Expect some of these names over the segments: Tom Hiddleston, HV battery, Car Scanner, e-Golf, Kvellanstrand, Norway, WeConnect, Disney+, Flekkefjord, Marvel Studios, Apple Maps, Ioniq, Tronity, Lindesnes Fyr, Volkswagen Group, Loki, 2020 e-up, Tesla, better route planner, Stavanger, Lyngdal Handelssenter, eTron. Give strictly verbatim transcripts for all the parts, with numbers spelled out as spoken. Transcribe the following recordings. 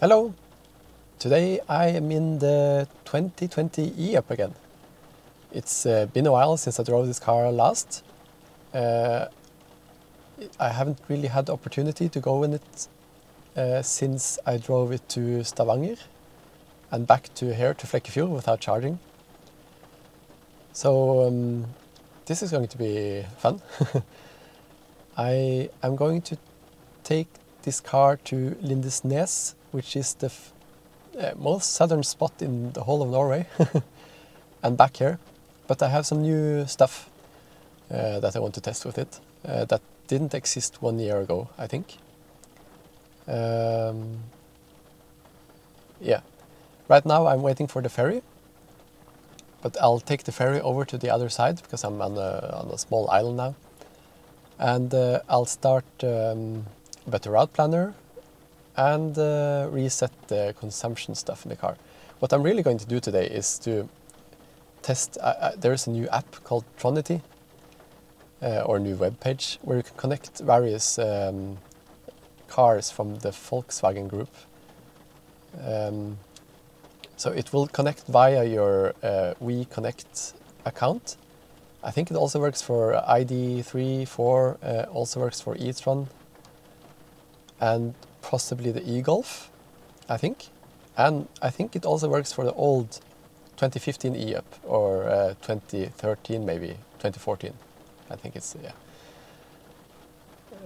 Hello! Today I am in the twenty twenty e-up again. It's uh, been a while since I drove this car last. Uh, I haven't really had the opportunity to go in it uh, since I drove it to Stavanger and back to here to Flekkefjord without charging. So um, this is going to be fun. I am going to take this car to Lindesnes, which is the f uh, most southern spot in the whole of Norway, and back here. But I have some new stuff uh, that I want to test with it uh, that didn't exist one year ago, I think. Um, yeah, right now I'm waiting for the ferry, but I'll take the ferry over to the other side because I'm on a, on a small island now, and uh, I'll start um, better route planner and uh, reset the consumption stuff in the car. What I'm really going to do today is to test, uh, uh, there's a new app called Tronity, uh, or a new web page, where you can connect various um, cars from the Volkswagen Group. Um, so it will connect via your uh, WeConnect account. I think it also works for I D three, four, uh, also works for eTron, and possibly the e-Golf, I think. And I think it also works for the old twenty fifteen e-up, or uh, twenty thirteen maybe, twenty fourteen, I think it's, yeah.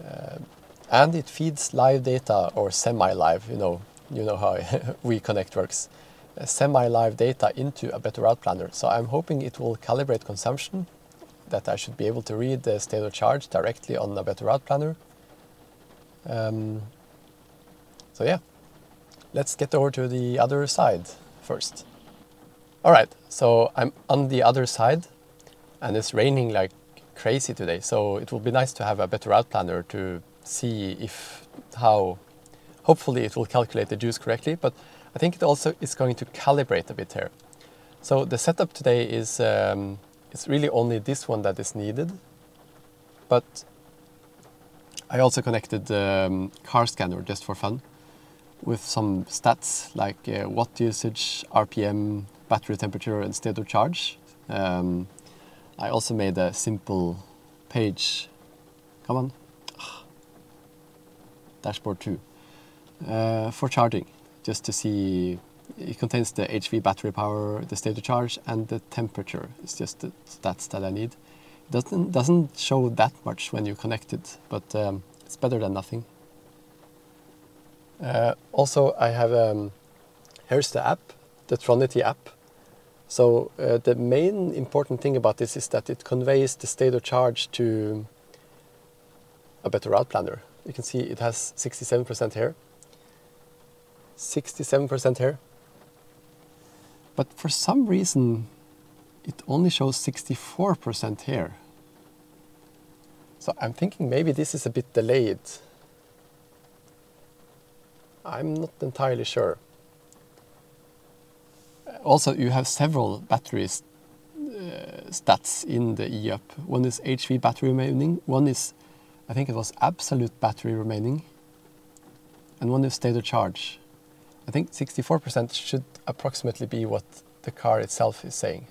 Uh, and it feeds live data, or semi-live, you know, you know how WeConnect works. Uh, semi-live data into a better route planner. So I'm hoping it will calibrate consumption, that I should be able to read the state of charge directly on a better route planner. Um, so yeah, let's get over to the other side first. All right, so I'm on the other side and it's raining like crazy today, so it will be nice to have a better route planner to see if, how, hopefully it will calculate the juice correctly, but I think it also is going to calibrate a bit here. So the setup today is, um, it's really only this one that is needed, but I also connected um, Car Scanner just for fun with some stats like uh, watt usage, R P M, battery temperature and state of charge. Um, I also made a simple page, come on, dashboard two, uh, for charging, just to see. It contains the H V battery power, the state of charge and the temperature. It's just the stats that I need. Doesn't doesn't show that much when you connect it, but um, it's better than nothing. Uh, also, I have um, here's the app, the Tronity app. So uh, the main important thing about this is that it conveys the state of charge to a better route planner. You can see it has sixty-seven percent here, sixty-seven percent here. But for some reason, it only shows sixty-four percent here. So I'm thinking maybe this is a bit delayed. I'm not entirely sure. Also, you have several battery uh, stats in the e-up. One is H V battery remaining, one is, I think it was absolute battery remaining, and one is state of charge. I think sixty-four percent should approximately be what the car itself is saying,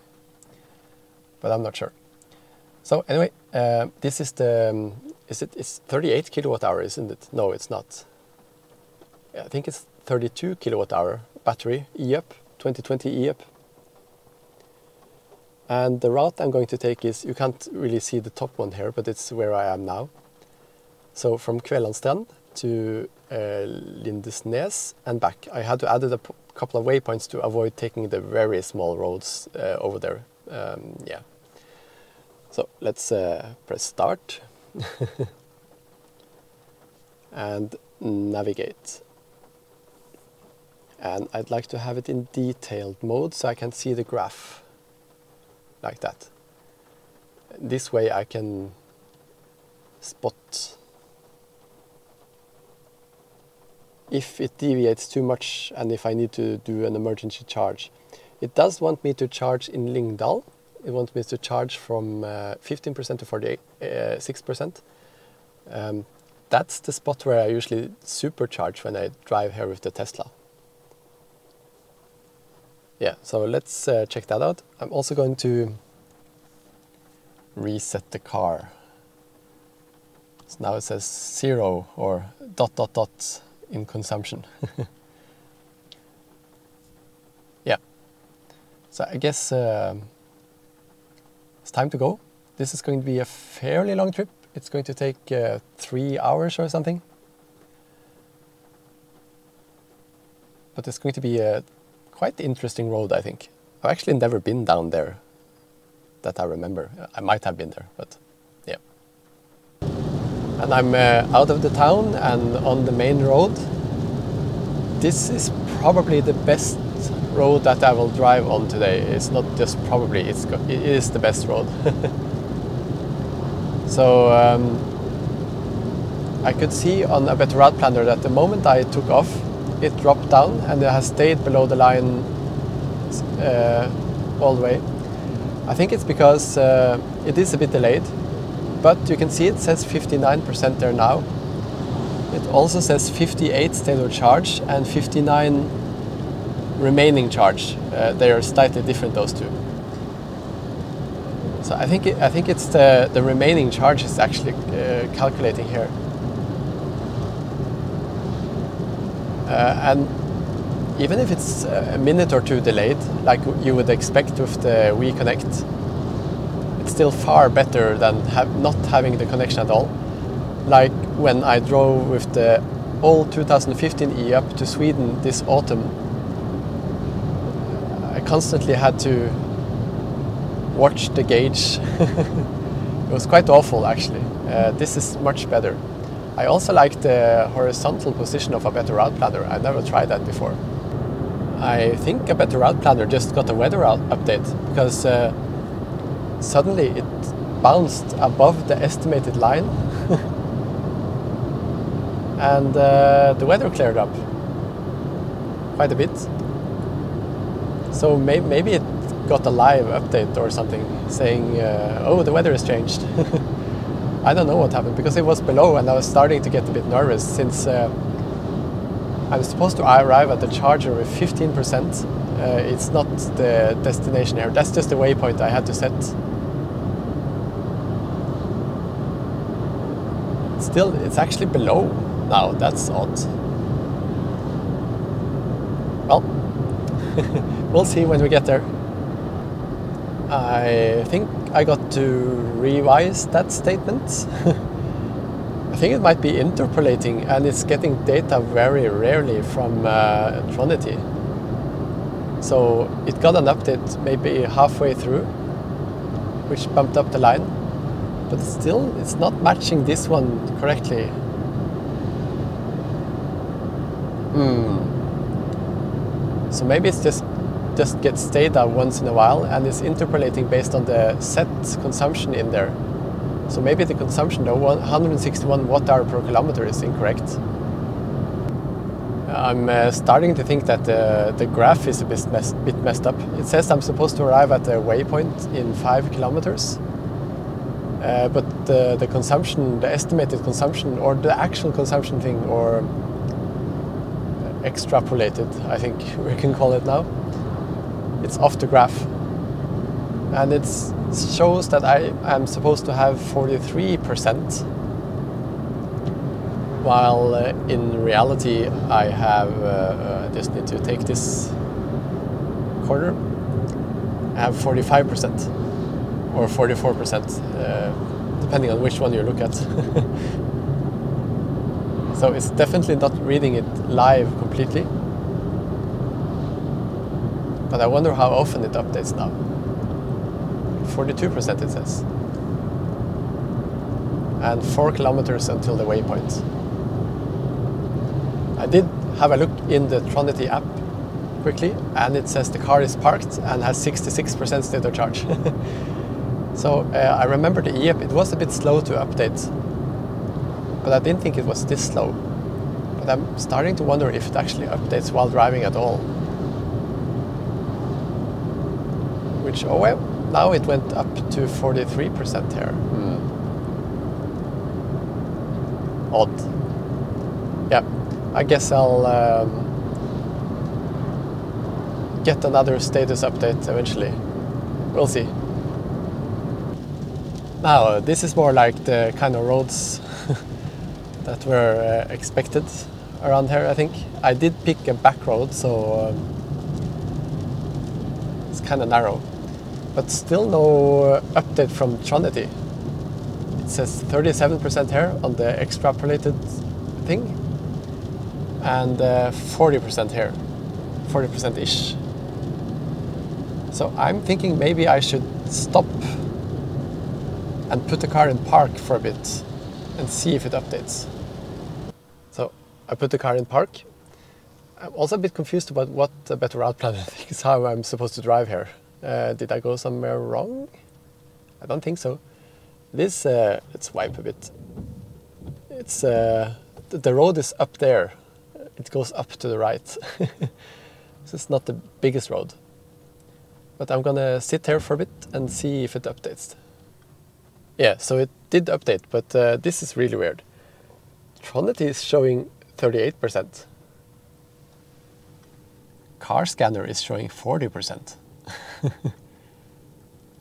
but I'm not sure. So anyway, uh, this is the, um, is it, it's thirty-eight kilowatt hour, isn't it? No, it's not. I think it's thirty-two kilowatt hour battery, e-up, twenty twenty e-up. And the route I'm going to take is, you can't really see the top one here, but it's where I am now. So from Kvellanstrand to uh, Lindesnes and back. I had to add a couple of waypoints to avoid taking the very small roads uh, over there. Um, yeah, so let's uh, press start and navigate. And I'd like to have it in detailed mode so I can see the graph like that. This way I can spot if it deviates too much and if I need to do an emergency charge. It does want me to charge in Lyngdal. It wants me to charge from fifteen percent uh, to forty-six percent. Uh, um, that's the spot where I usually supercharge when I drive here with the Tesla. Yeah, so let's uh, check that out. I'm also going to reset the car. So now it says zero or dot dot dot in consumption. Yeah, so I guess uh, it's time to go. This is going to be a fairly long trip. It's going to take uh, three hours or something. But it's going to be a quite interesting road, I think. I've actually never been down there that I remember. I might have been there, but yeah. And I'm uh, out of the town and on the main road. This is probably the best road that I will drive on today. It's not just probably, it's go it is the best road. So um, I could see on a better route planner that the moment I took off, it dropped down and it has stayed below the line uh, all the way. I think it's because uh, it is a bit delayed, but you can see it says fifty-nine percent there now. It also says fifty-eight state of charge and fifty-nine remaining charge. Uh, they are slightly different, those two. So I think, it, I think it's the, the remaining charge is actually uh, calculating here. Uh, and even if it's a minute or two delayed, like you would expect with the WeConnect, it's still far better than have, not having the connection at all. Like when I drove with the old two thousand fifteen e-up to Sweden this autumn, I constantly had to watch the gauge. It was quite awful, actually. Uh, this is much better. I also like the horizontal position of a better route planner. I never tried that before. I think a better route planner just got a weather update, because uh, suddenly it bounced above the estimated line and uh, the weather cleared up quite a bit. So may maybe it got a live update or something saying, uh, oh, the weather has changed. I don't know what happened, because it was below and I was starting to get a bit nervous, since uh, I'm supposed to arrive at the charger with fifteen percent. Uh, it's not the destination here, that's just the waypoint I had to set. Still, it's actually below now, that's odd. Well, we'll see when we get there. I think I got to revise that statement. I think it might be interpolating, and it's getting data very rarely from uh, Tronity. So it got an update maybe halfway through, which bumped up the line, but still it's not matching this one correctly. Hmm. So maybe it's just just gets data once in a while and is interpolating based on the set consumption in there. So maybe the consumption, though, one hundred sixty-one watt hour per kilometer is incorrect. I'm uh, starting to think that uh, the graph is a bit, mess bit messed up. It says I'm supposed to arrive at the waypoint in five kilometers, uh, but the, the consumption, the estimated consumption, or the actual consumption thing, or extrapolated, I think we can call it now, it's off the graph, and it shows that I am supposed to have forty-three percent, while uh, in reality I have uh, I just need to take this corner. I have forty-five percent or forty-four percent, uh, depending on which one you look at. So it's definitely not reading it live completely. But I wonder how often it updates now. forty-two percent it says. And four kilometers until the waypoint. I did have a look in the Tronity app quickly, and it says the car is parked and has sixty-six percent state of charge. So uh, I remember the e-app, it was a bit slow to update. But I didn't think it was this slow. But I'm starting to wonder if it actually updates while driving at all. Which, oh well, now it went up to forty-three percent here. Mm. Odd. Yeah, I guess I'll um, get another status update eventually. We'll see. Now, this is more like the kind of roads that were uh, expected around here, I think. I did pick a back road, so um, it's kind of narrow. But still no update from Tronity. It says thirty-seven percent here on the extrapolated thing, and uh, forty percent here, forty percent-ish. So I'm thinking maybe I should stop and put the car in park for a bit and see if it updates. So I put the car in park. I'm also a bit confused about what the better route planner thinks, how I'm supposed to drive here. Uh, did I go somewhere wrong? I don't think so. This, uh, let's wipe a bit. It's, uh, the road is up there. It goes up to the right. This is not the biggest road. But I'm gonna sit here for a bit and see if it updates. Yeah, so it did update, but uh, this is really weird. Tronity is showing thirty-eight percent. Car Scanner is showing forty percent.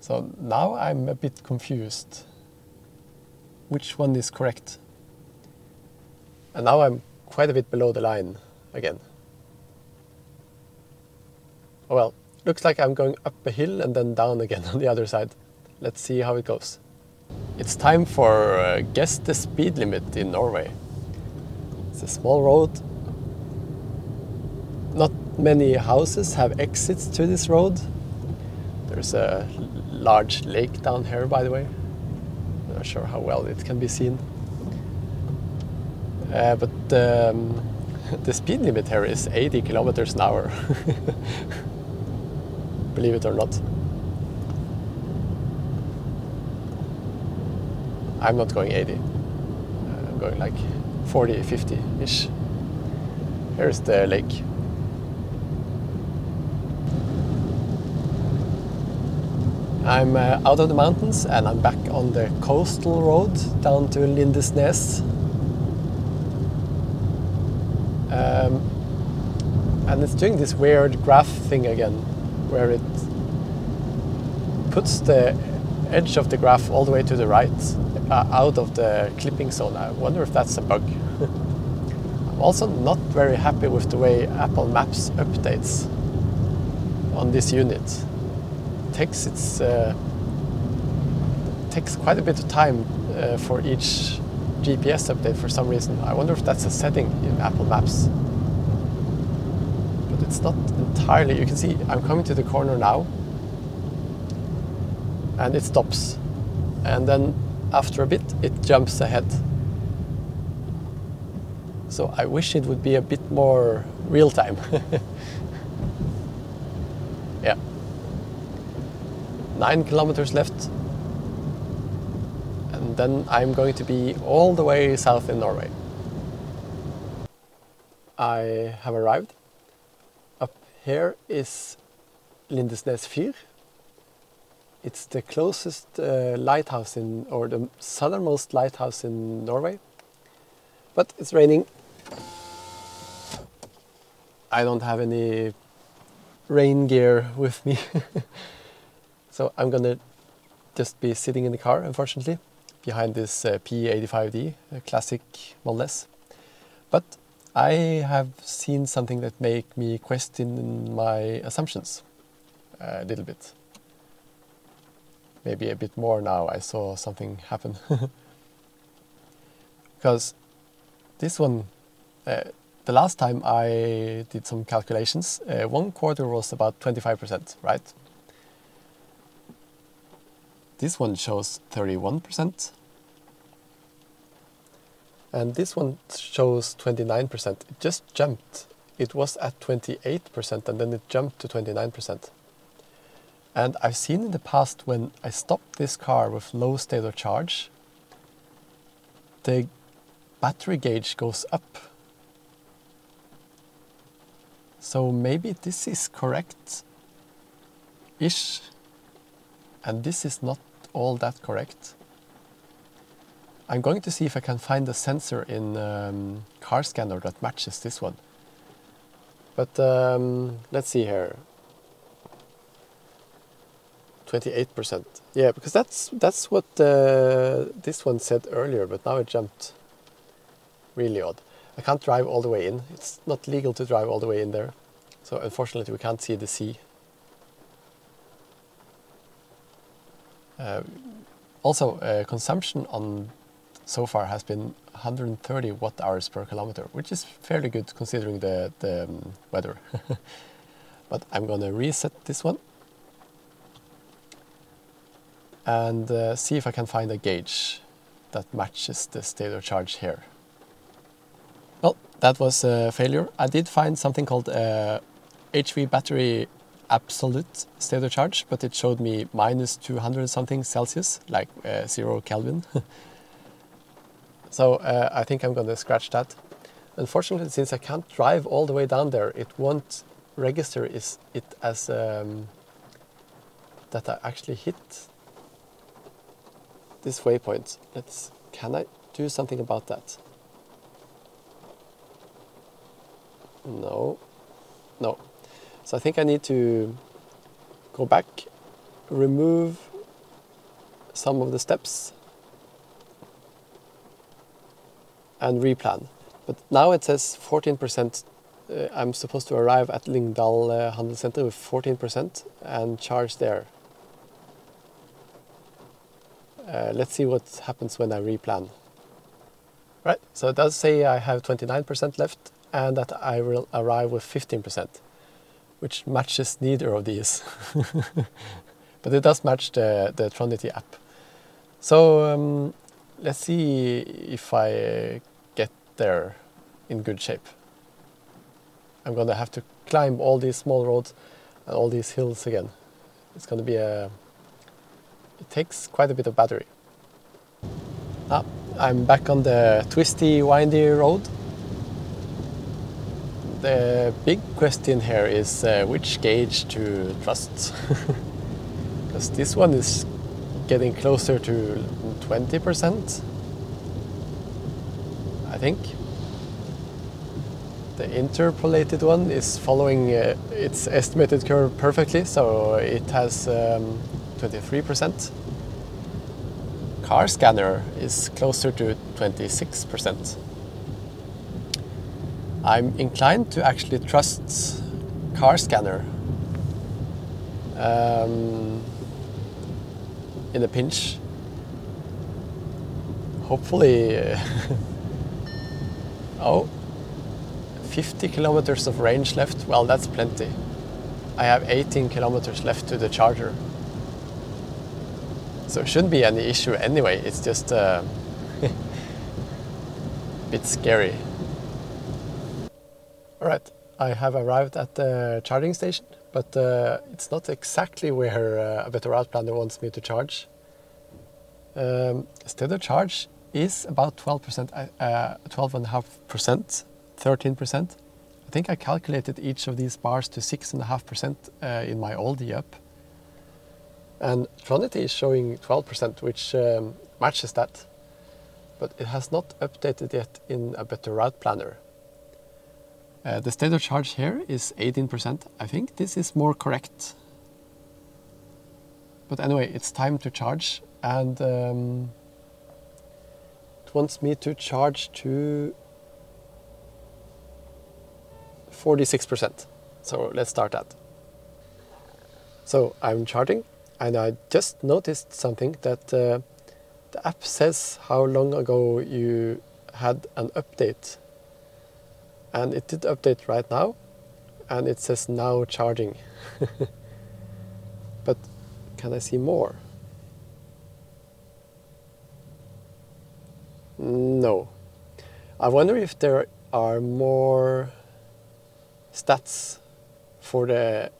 So now I'm a bit confused. Which one is correct? And now I'm quite a bit below the line again. Oh well, looks like I'm going up a hill and then down again on the other side. Let's see how it goes. It's time for uh, guess the speed limit in Norway. It's a small road. Not many houses have exits to this road. There's a large lake down here, by the way. Not sure how well it can be seen. Uh, but um, the speed limit here is eighty kilometers an hour. Believe it or not. I'm not going eighty, I'm going like forty, fifty-ish. Here's the lake. I'm uh, out of the mountains and I'm back on the coastal road down to Lindesnes. Um, and it's doing this weird graph thing again, where it puts the edge of the graph all the way to the right. Uh, out of the clipping zone. I wonder if that's a bug. I'm also not very happy with the way Apple Maps updates on this unit. It takes, its, uh, takes quite a bit of time uh, for each G P S update for some reason. I wonder if that's a setting in Apple Maps. But it's not entirely. You can see I'm coming to the corner now and it stops. And then after a bit, it jumps ahead. So I wish it would be a bit more real time. Yeah. Nine kilometers left. And then I'm going to be all the way south in Norway. I have arrived. Up here is Lindesnes Fyr. It's the closest uh, lighthouse in, or the southernmost lighthouse in Norway. But it's raining. I don't have any rain gear with me. So I'm gonna just be sitting in the car, unfortunately, behind this uh, P eighty-five D, a classic Model S. But I have seen something that make me question my assumptions a little bit. Maybe a bit more now, I saw something happen. Because this one, uh, the last time I did some calculations, uh, one quarter was about twenty-five percent, right? This one shows thirty-one percent. And this one shows twenty-nine percent. It just jumped. It was at twenty-eight percent and then it jumped to twenty-nine percent. And I've seen in the past when I stopped this car with low state of charge, the battery gauge goes up. So maybe this is correct-ish, and this is not all that correct. I'm going to see if I can find a sensor in um, Car Scanner that matches this one. But um, let's see here. twenty-eight percent. Yeah, because that's that's what uh, this one said earlier, but now it jumped. Really odd. I can't drive all the way in. It's not legal to drive all the way in there. So unfortunately we can't see the sea. Uh, also, uh, consumption on so far has been one hundred thirty watt hours per kilometer, which is fairly good considering the, the um, weather. But I'm gonna reset this one and uh, see if I can find a gauge that matches the state of charge here. Well, that was a failure. I did find something called uh, H V battery absolute state of charge, but it showed me minus two hundred something Celsius, like uh, zero Kelvin. So uh, I think I'm going to scratch that. Unfortunately, since I can't drive all the way down there, it won't register is it as um, that I actually hit this waypoint. Let's, can I do something about that? No, no. So I think I need to go back, remove some of the steps and replan. But now it says fourteen percent. Uh, I'm supposed to arrive at Lyngdal uh, Handelssenter with fourteen percent and charge there. Uh, let's see what happens when I replan. Right, so it does say I have twenty-nine percent left and that I will arrive with fifteen percent, which matches neither of these. But it does match the, the Tronity app. So um, let's see if I get there in good shape. I'm going to have to climb all these small roads and all these hills again. It's going to be a... It takes quite a bit of battery. Ah, I'm back on the twisty, windy road. The big question here is uh, which gauge to trust. Because this one is getting closer to twenty percent, I think. The interpolated one is following uh, its estimated curve perfectly, so it has um, twenty-three percent. Car Scanner is closer to twenty-six percent. I'm inclined to actually trust Car Scanner um, in a pinch. Hopefully... Uh, oh. fifty kilometers of range left, well, that's plenty. I have eighteen kilometers left to the charger. So it shouldn't be any issue anyway, it's just uh, a bit scary. Alright, I have arrived at the charging station, but uh, it's not exactly where uh, a better route planner wants me to charge. Um, State of charge is about twelve percent, uh, twelve point five percent. thirteen percent. I think I calculated each of these bars to six point five percent uh, in my old e-up. And Tronity is showing twelve percent, which um, matches that. But it has not updated yet in a better route planner. Uh, the state of charge here is eighteen percent. I think this is more correct. But anyway, it's time to charge. And um, it wants me to charge to... forty-six percent. So let's start that. So I'm charging and I just noticed something that uh, the app says how long ago you had an update. And it did update right now and it says now charging. But can I see more? No. I wonder if there are more stats for the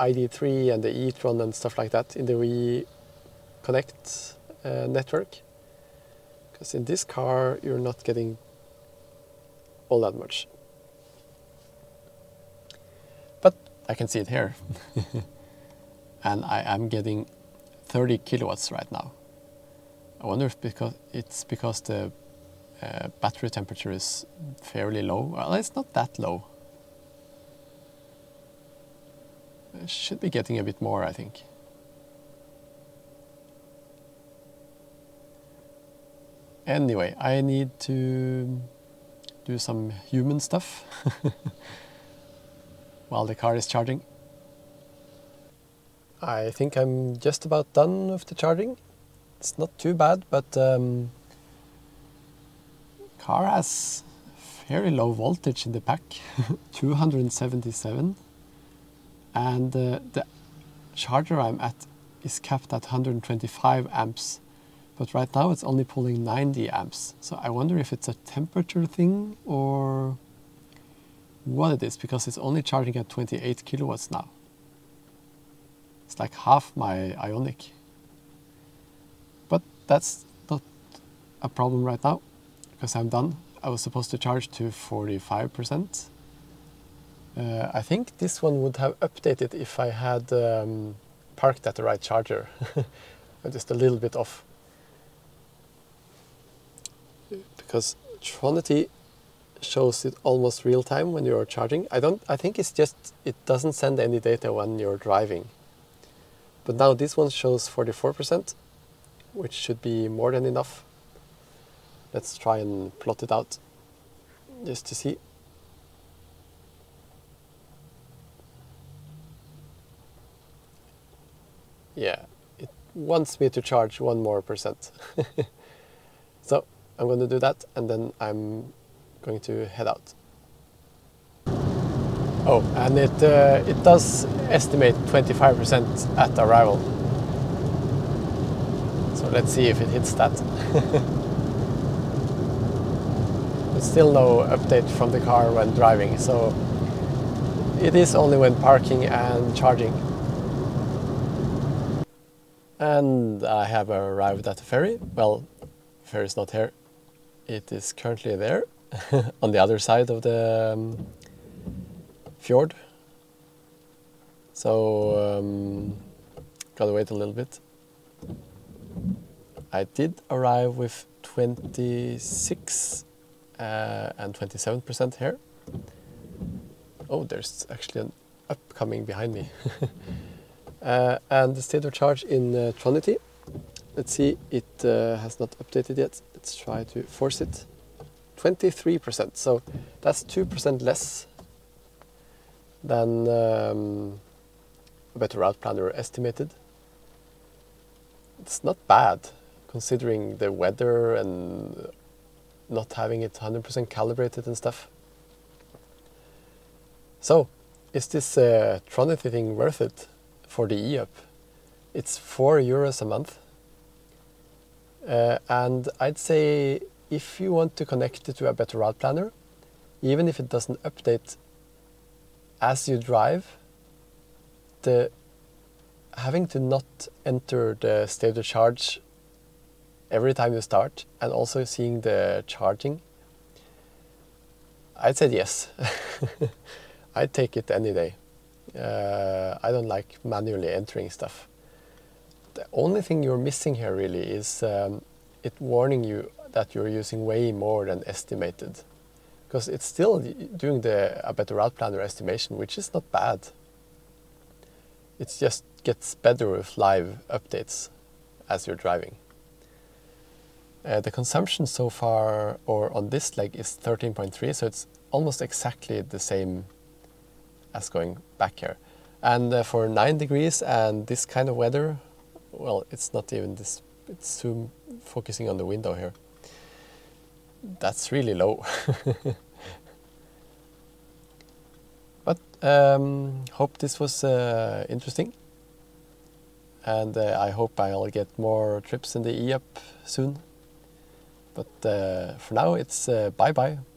I D three and the eTron and stuff like that in the WeConnect uh, network, because in this car you're not getting all that much, but I can see it here. And I am getting thirty kilowatts right now. I wonder if because it's because the uh, battery temperature is fairly low. Well, it's not that low. Should be getting a bit more, I think. Anyway, I need to do some human stuff while the car is charging. I think I'm just about done with the charging. It's not too bad, but um, car has very low voltage in the pack, two hundred seventy-seven, and uh, the charger I'm at is capped at one hundred twenty-five amps, but right now it's only pulling ninety amps. So I wonder if it's a temperature thing or what it is, because it's only charging at twenty-eight kilowatts now. It's like half my Ioniq. But that's not a problem right now, because I'm done. I was supposed to charge to forty-five percent. Uh, I think this one would have updated if I had um, parked at the right charger. I'm just a little bit off. Because Tronity shows it almost real time when you're charging. I don't. I think it's just it doesn't send any data when you're driving. But now this one shows forty-four percent, which should be more than enough. Let's try and plot it out, just to see. Yeah, it wants me to charge one more percent. So I'm going to do that, and then I'm going to head out. Oh, and it, uh, it does estimate twenty-five percent at arrival. So let's see if it hits that. But still no update from the car when driving, so it is only when parking and charging. And I have arrived at the ferry. Well, the ferry is not here. It is currently there, on the other side of the um, fjord, so um, gotta wait a little bit. I did arrive with twenty-six uh, and twenty-seven percent here. Oh, there's actually an upcoming behind me. uh, and the state of charge in uh, Tronity. Let's see, it uh, has not updated yet. Let's try to force it. twenty-three percent, so that's two percent less than um, a better route planner estimated. It's not bad, considering the weather and not having it one hundred percent calibrated and stuff. So, is this uh, Tronity thing worth it for the e-up? It's four euros a month. Uh, and I'd say if you want to connect it to a better route planner, even if it doesn't update as you drive, the having to not enter the state of charge every time you start, and also seeing the charging, I'd say yes. I'd take it any day. Uh, I don't like manually entering stuff. The only thing you're missing here really is um, it warning you that you're using way more than estimated. Because it's still doing the a better route planner estimation, which is not bad. It just gets better with live updates as you're driving. Uh, the consumption so far, or on this leg, is thirteen point three, so it's almost exactly the same as going back here. And uh, for nine degrees and this kind of weather, well, it's not even this, it's zoom focusing on the window here. That's really low. But um, hope this was uh, interesting, and uh, I hope I'll get more trips in the e-up soon. But uh, for now, it's uh, bye bye.